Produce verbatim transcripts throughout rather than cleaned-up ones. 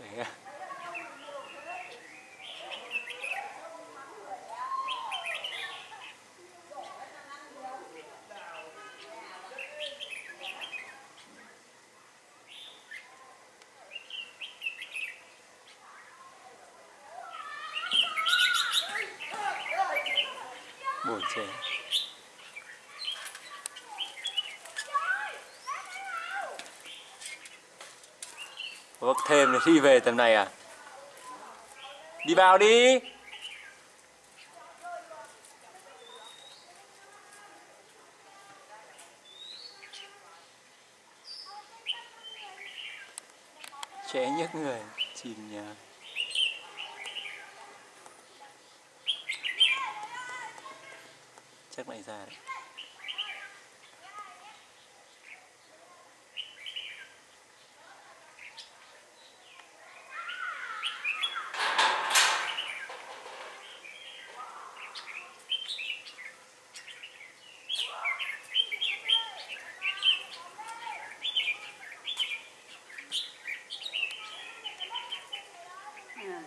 Yeah. Buồn chê. Vớt thêm rồi đi về tầm này à? Đi vào đi. Trẻ nhất người chìm nhà. Chắc lại ra đấy.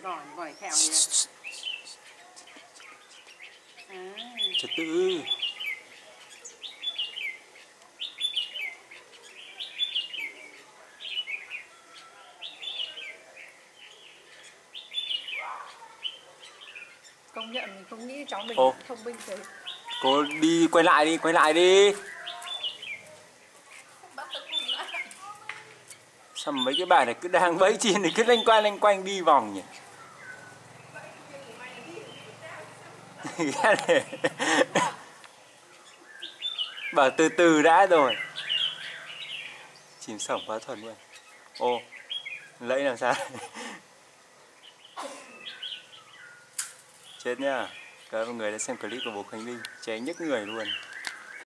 Rồi, vội theo nha. Trật tự. Công nhận mình không nghĩ cháu mình Ô. thông minh thế. Cô đi quay lại đi, quay lại đi. Sao mà mấy cái bài này cứ đang vẫy chim thì cứ lanh quanh lanh quanh đi vòng nhỉ? Bảo từ từ đã rồi. Chìm sổng quá thuần luôn. Ô, lẫy làm sao? Chết nhá. Cảm ơn mọi người đã xem clip của bố Khánh Linh. Cháy nhức người luôn.